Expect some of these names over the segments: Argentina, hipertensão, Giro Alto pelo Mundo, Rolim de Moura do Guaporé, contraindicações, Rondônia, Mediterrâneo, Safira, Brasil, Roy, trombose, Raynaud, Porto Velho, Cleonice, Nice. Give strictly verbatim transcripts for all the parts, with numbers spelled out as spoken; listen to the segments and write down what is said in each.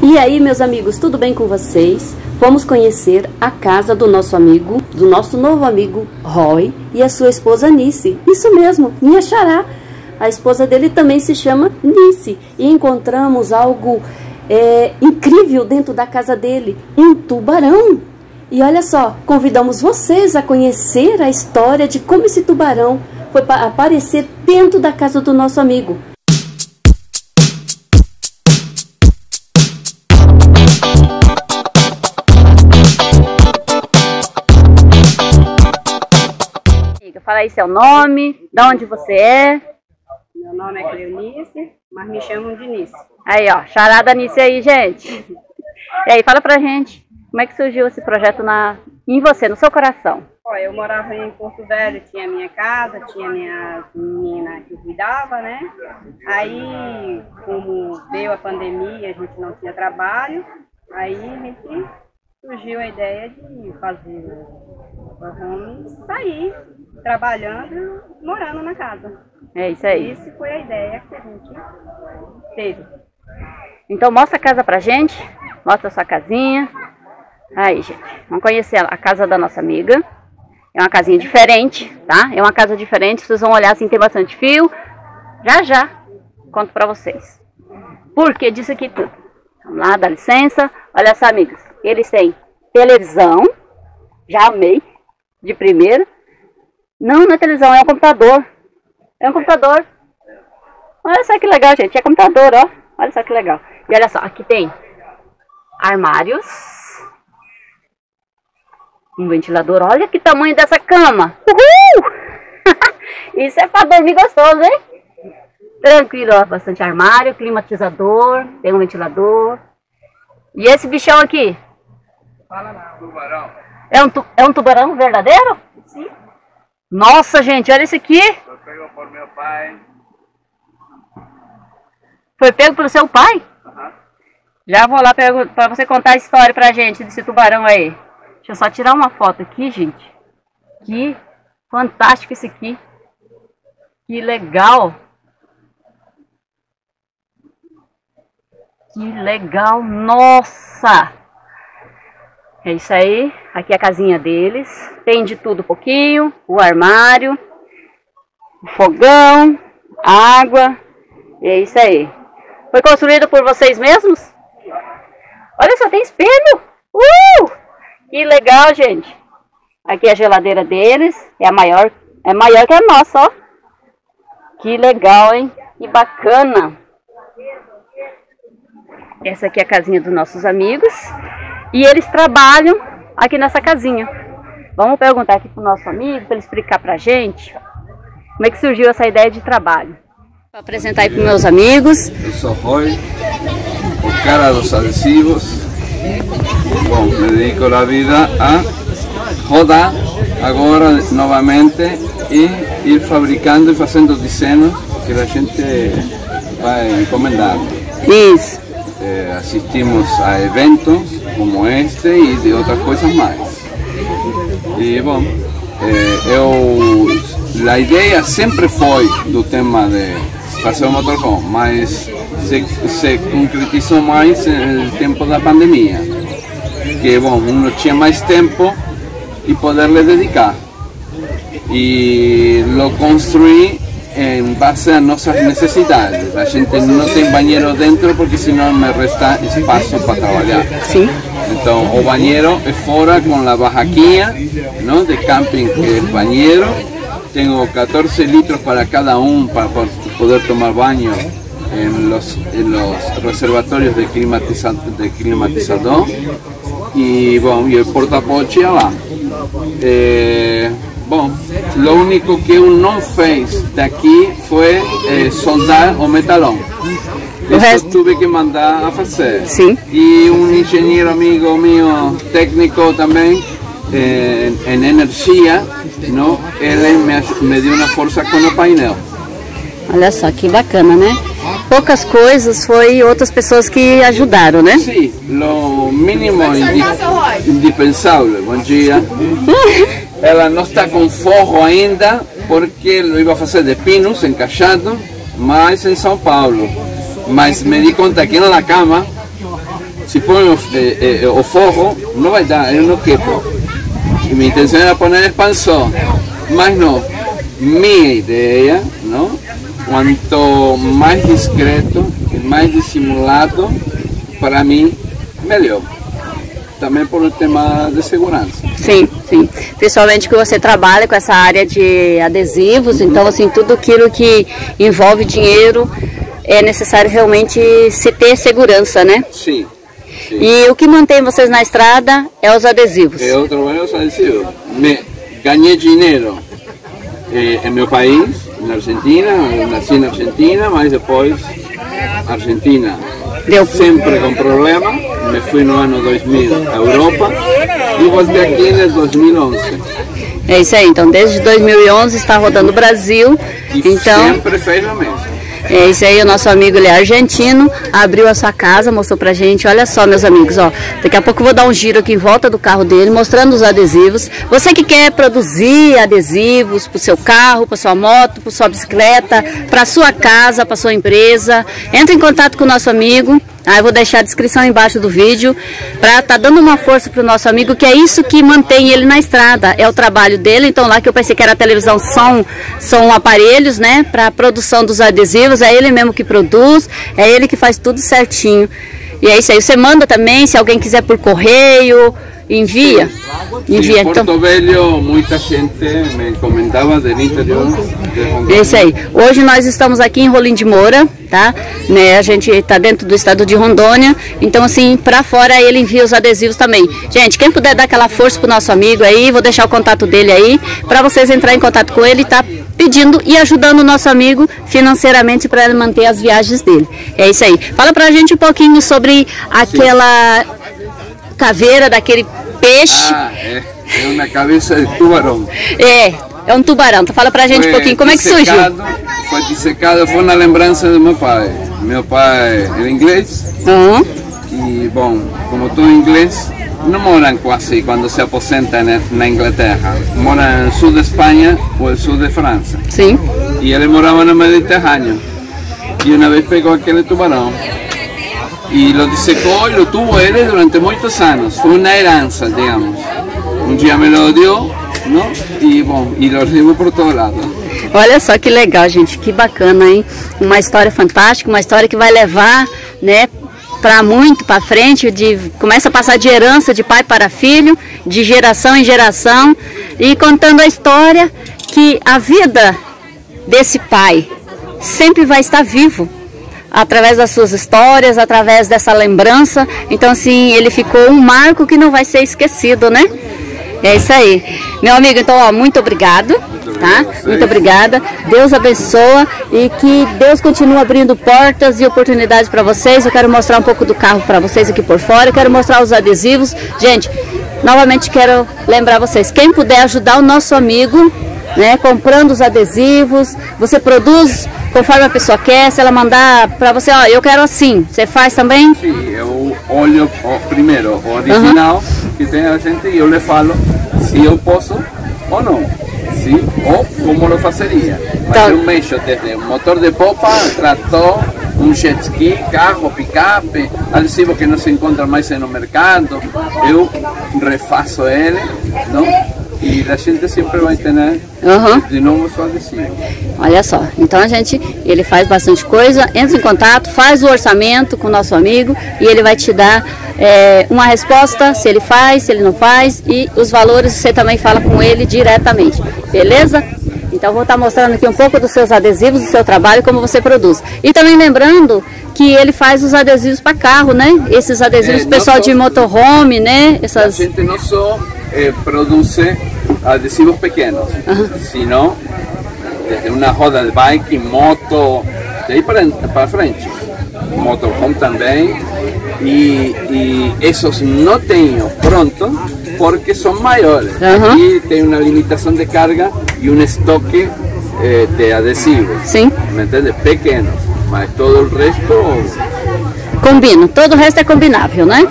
E aí, meus amigos, tudo bem com vocês? Vamos conhecer a casa do nosso amigo, do nosso novo amigo Roy e a sua esposa Nice. Isso mesmo, minha xará. A esposa dele também se chama Nice. E encontramos algo é, incrível dentro da casa dele, um tubarão. E olha só, convidamos vocês a conhecer a história de como esse tubarão foi aparecer dentro da casa do nosso amigo. Fala aí seu nome, de onde você é. Meu nome é Cleonice, mas me chamam de Nice. Aí, ó, charada Nice aí, gente. E aí, fala pra gente, como é que surgiu esse projeto na, em você, no seu coração? Ó, eu morava em Porto Velho, tinha minha casa, tinha minha menina que cuidava, né? Aí, como veio a pandemia, a gente não tinha trabalho, aí a gente surgiu a ideia de fazer vamos sair trabalhando, morando na casa. É isso aí. Isso foi a ideia que a gente teve. Então mostra a casa pra gente, mostra a sua casinha. Aí, gente, vamos conhecer a casa da nossa amiga. É uma casinha diferente, tá? É uma casa diferente, vocês vão olhar assim, tem bastante fio. Já, já, conto pra vocês. Por que disso aqui tudo? Vamos lá, dá licença. Olha só, amigos, eles têm televisão. Já amei, de primeira. Não, não é televisão, é um computador. É um computador. Olha só que legal, gente. É computador, ó. Olha só que legal. E olha só, aqui tem armários. Um ventilador. Olha que tamanho dessa cama. Uhul! Isso é pra dormir gostoso, hein? Tranquilo, ó. Bastante armário, climatizador. Tem um ventilador. E esse bichão aqui? Fala não, tubarão. É um, tu, é um tubarão verdadeiro? Sim. Nossa, gente, olha esse aqui. Foi pego por meu pai. Foi pego pelo seu pai? Uhum. Já vou lá para você contar a história pra gente desse tubarão aí. Deixa eu só tirar uma foto aqui, gente. Que fantástico esse aqui. Que legal. Que legal. Nossa. É isso aí, aqui é a casinha deles, tem de tudo um pouquinho, o armário, o fogão, água, e é isso aí. Foi construído por vocês mesmos? Olha só, tem espelho! Uh! Que legal, gente! Aqui é a geladeira deles, é a maior, é maior que a nossa, ó. Que legal, hein? Que bacana! Essa aqui é a casinha dos nossos amigos. E eles trabalham aqui nessa casinha. Vamos perguntar aqui pro nosso amigo, para ele explicar pra gente como é que surgiu essa ideia de trabalho. Vou apresentar aí pros meus amigos. Eu sou Roy, o cara dos adesivos. Bom, me dedico a vida a rodar agora novamente e ir fabricando e fazendo desenhos que a gente vai encomendar. Isso. É, assistimos a eventos como este e de outras coisas mais. E bom, é, eu, a ideia sempre foi do tema de fazer o motorhome, mas se, se concretizou mais no tempo da pandemia, que bom, não tinha mais tempo e poder lhe dedicar. E lo construí em base às nossas necessidades. A gente não tem banheiro dentro porque senão me resta espaço para trabalhar. Sim. Então o banheiro é fora com a barraquinha, não, de camping, que é banheiro. Tenho catorze litros para cada um para poder tomar banho em los, em los reservatórios de, climatiza, de climatizador. E bom, e o porta-poche lá. É, bom, o único que eu não fiz daqui foi eh, soldar o metalão. O Isso resto... tive que mandar a fazer. Sim. E um engenheiro amigo meu, técnico também, eh, em energia, não? Ele me, me deu uma força com o painel. Olha só, que bacana, né? Poucas coisas, foi outras pessoas que ajudaram, né? Sim, o mínimo indispensável. Bom dia. Ela não está com forro ainda, porque eu ia fazer de pinos, encaixado, mas em São Paulo. Mas me di conta que na cama Se põe o, é, é, o fogo, não vai dar, eu não quepo. E minha intenção era pôr expansão, mas não. Minha ideia, não? Quanto mais discreto, mais dissimulado, para mim, melhor. Também por um tema de segurança. Sim, sim. Principalmente que você trabalha com essa área de adesivos, então assim, tudo aquilo que envolve dinheiro é necessário realmente se ter segurança, né? Sim. sim. E o que mantém vocês na estrada é os adesivos. Eu trabalho os adesivos. Me ganhei dinheiro eh, em meu país, na Argentina, eu nasci na Argentina, mas depois a Argentina Deu. sempre com problema. Me fui no ano dois mil à Europa e voltei aqui em dois mil e onze. É isso aí, então desde dois mil e onze está rodando o Brasil. E então, sempre fez a mesma. É isso aí, o nosso amigo, ele é argentino, abriu a sua casa, mostrou pra gente. Olha só, meus amigos, ó, daqui a pouco eu vou dar um giro aqui em volta do carro dele, mostrando os adesivos. Você que quer produzir adesivos pro seu carro, pra sua moto, pra sua bicicleta, pra sua casa, pra sua empresa, entra em contato com o nosso amigo. Aí ah, eu vou deixar a descrição embaixo do vídeo para tá dando uma força pro nosso amigo, que é isso que mantém ele na estrada, é o trabalho dele. Então lá que eu pensei que era televisão, são, são aparelhos, né, para produção dos adesivos, é ele mesmo que produz, é ele que faz tudo certinho. E é isso aí, você manda também, se alguém quiser por correio, envia. Envia. Em Porto então... Velho, muita gente me comentava do interior. É isso aí. Hoje nós estamos aqui em Rolim de Moura, tá? Né? A gente está dentro do estado de Rondônia. Então, assim, para fora ele envia os adesivos também. Gente, quem puder dar aquela força pro nosso amigo aí, vou deixar o contato dele aí, para vocês entrar em contato com ele, tá? Pedindo e ajudando o nosso amigo financeiramente para ele manter as viagens dele. É isso aí. Fala pra gente um pouquinho sobre aquela... Sim. Caveira daquele peixe. Ah, é. É uma cabeça de tubarão. É, é um tubarão. Então fala pra gente foi um pouquinho, como é que surgiu? Foi dissecado, foi na lembrança do meu pai. Meu pai era inglês. Uhum. E, bom, como todo inglês, não moram quase quando se aposentam na Inglaterra. Moram no sul da Espanha ou no sul da França. Sim. E ele morava no Mediterrâneo. E uma vez pegou aquele tubarão. E lo dissecou e lo tuvo ele durante muitos anos. Foi uma herança, digamos. Um dia me lo deu, não? E bom, e lo levou por todo lado. Olha só que legal, gente. Que bacana, hein? Uma história fantástica, uma história que vai levar, né, para muito, para frente, de, começa a passar de herança de pai para filho, de geração em geração. E contando a história que a vida desse pai sempre vai estar vivo. Através das suas histórias, através dessa lembrança. Então, assim, ele ficou um marco que não vai ser esquecido, né? É isso aí. Meu amigo, então, ó, muito obrigado. Muito, tá? Muito obrigada. Deus abençoa e que Deus continue abrindo portas e oportunidades para vocês. Eu quero mostrar um pouco do carro para vocês aqui por fora. Eu quero mostrar os adesivos. Gente, novamente quero lembrar vocês, quem puder ajudar o nosso amigo... Né, comprando os adesivos, você produz conforme a pessoa quer. Se ela mandar para você, ó, eu quero assim, você faz também? Sim, eu olho ó, primeiro o original, uhum, que tem a gente, e eu lhe falo se eu posso ou não, sim, ou como eu fazeria. Mas então, eu mexo desde um motor de popa, trator, um jet ski, carro, picape, adesivo que não se encontra mais no mercado, eu refaço ele, não? E a gente sempre vai ter, né? Uhum. De novo só de cima. Olha só, então a gente, ele faz bastante coisa, entra em contato, faz o orçamento com o nosso amigo e ele vai te dar é, uma resposta, se ele faz, se ele não faz, e os valores você também fala com ele diretamente, beleza? Então vou estar mostrando aqui um pouco dos seus adesivos, do seu trabalho, como você produz. E também lembrando que ele faz os adesivos para carro, né? Esses adesivos, é, pessoal só, de motorhome, né? Essas... A gente não só eh, produz adesivos pequenos, uhum, senão desde uma roda de bike, moto, daí para, para frente, motorhome também. E, e esses não tenho pronto porque são maiores. Uhum. E tem uma limitação de carga e um estoque eh, de adesivos. Sim. Me entende? Pequenos, mas todo o resto combina, todo o resto é combinável, né?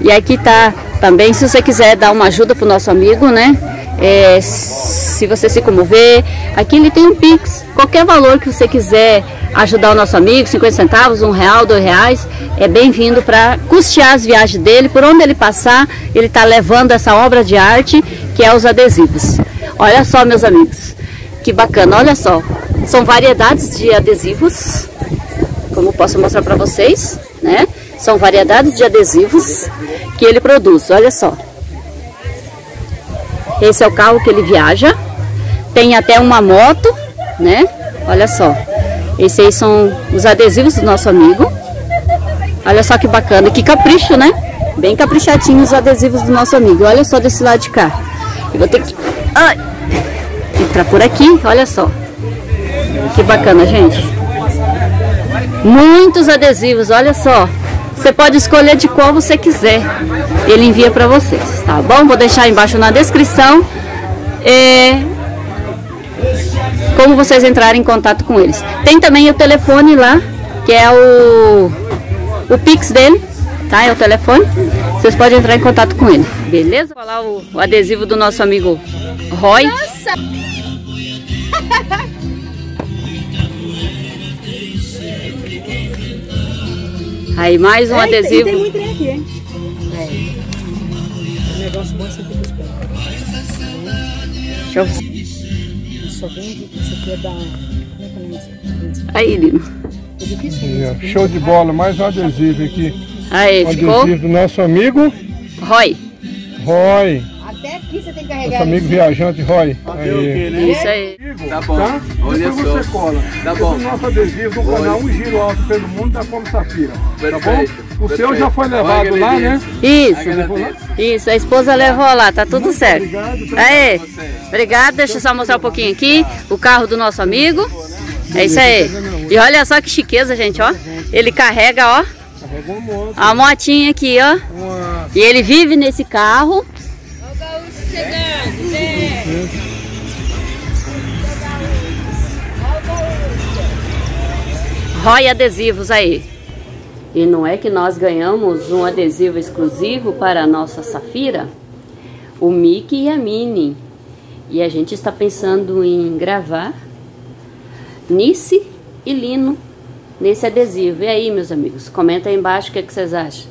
E aqui tá também, se você quiser dar uma ajuda pro nosso amigo, né? É, se você se comover, aqui ele tem um Pix, qualquer valor que você quiser ajudar o nosso amigo, cinquenta centavos, um real, dois reais, é bem-vindo para custear as viagens dele. Por onde ele passar, ele está levando essa obra de arte que é os adesivos. Olha só, meus amigos, que bacana, olha só. São variedades de adesivos, como posso mostrar para vocês, né? São variedades de adesivos que ele produz, olha só. Esse é o carro que ele viaja. Tem até uma moto, né? Olha só. Esses aí são os adesivos do nosso amigo. Olha só que bacana. Que capricho, né? Bem caprichadinhos os adesivos do nosso amigo. Olha só desse lado de cá. Eu vou ter que... Ai! Entrar por aqui, olha só. Que bacana, gente. Muitos adesivos, olha só. Você pode escolher de qual você quiser. Ele envia para vocês, tá bom? Vou deixar embaixo na descrição. É... Como vocês entrarem em contato com eles. Tem também o telefone lá, que é o, o Pix dele, tá? É o telefone. Vocês podem entrar em contato com ele, beleza? Vou falar o, o adesivo do nosso amigo Roy. Nossa! Aí mais um é, adesivo. Tem, tem muito trem aqui, hein? É. O negócio bom é sempre dos pés. Deixa eu... Só vende que isso aqui é da... Aí, Lino. Show de bola, mais um adesivo aqui. Aí, ficou? Adesivo do nosso amigo... Roy. Roy. Até aqui você tem que carregar. Nosso amigo viajante, Roy. Aí. Isso aí. Tá bom. Tá? Olha só. Você cola. Tá bom. Esse é o nosso adesivo do canal Um Giro Alto pelo Mundo da Fome Safira. Tá bom? O seu já foi levado lá, né? Isso. Isso, a esposa levou lá, tá tudo certo. Obrigado. Aí. Obrigado, deixa eu só mostrar um pouquinho aqui. O carro do nosso amigo. É isso aí. E olha só que chiqueza, gente, ó. Ele carrega, ó. Carrega uma moto. A motinha aqui, ó. E ele vive nesse carro. Olha o gaúcho chegando. Roy Adesivos aí. E não é que nós ganhamos um adesivo exclusivo para a nossa Safira? O Mickey e a Minnie. E a gente está pensando em gravar Nice e Lino nesse adesivo. E aí, meus amigos, comenta aí embaixo o que, é que vocês acham.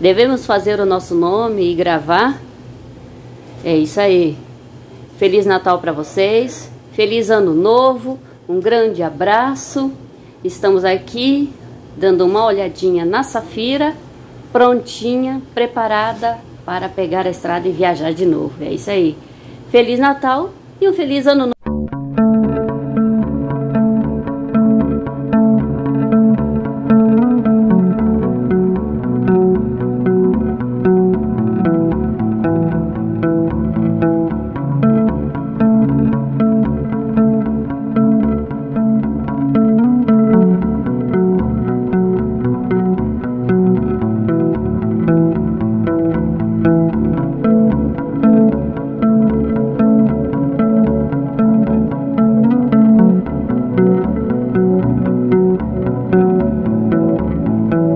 Devemos fazer o nosso nome e gravar? É isso aí. Feliz Natal para vocês. Feliz Ano Novo. Um grande abraço. Estamos aqui dando uma olhadinha na Safira, prontinha, preparada para pegar a estrada e viajar de novo. É isso aí. Feliz Natal e um feliz ano novo.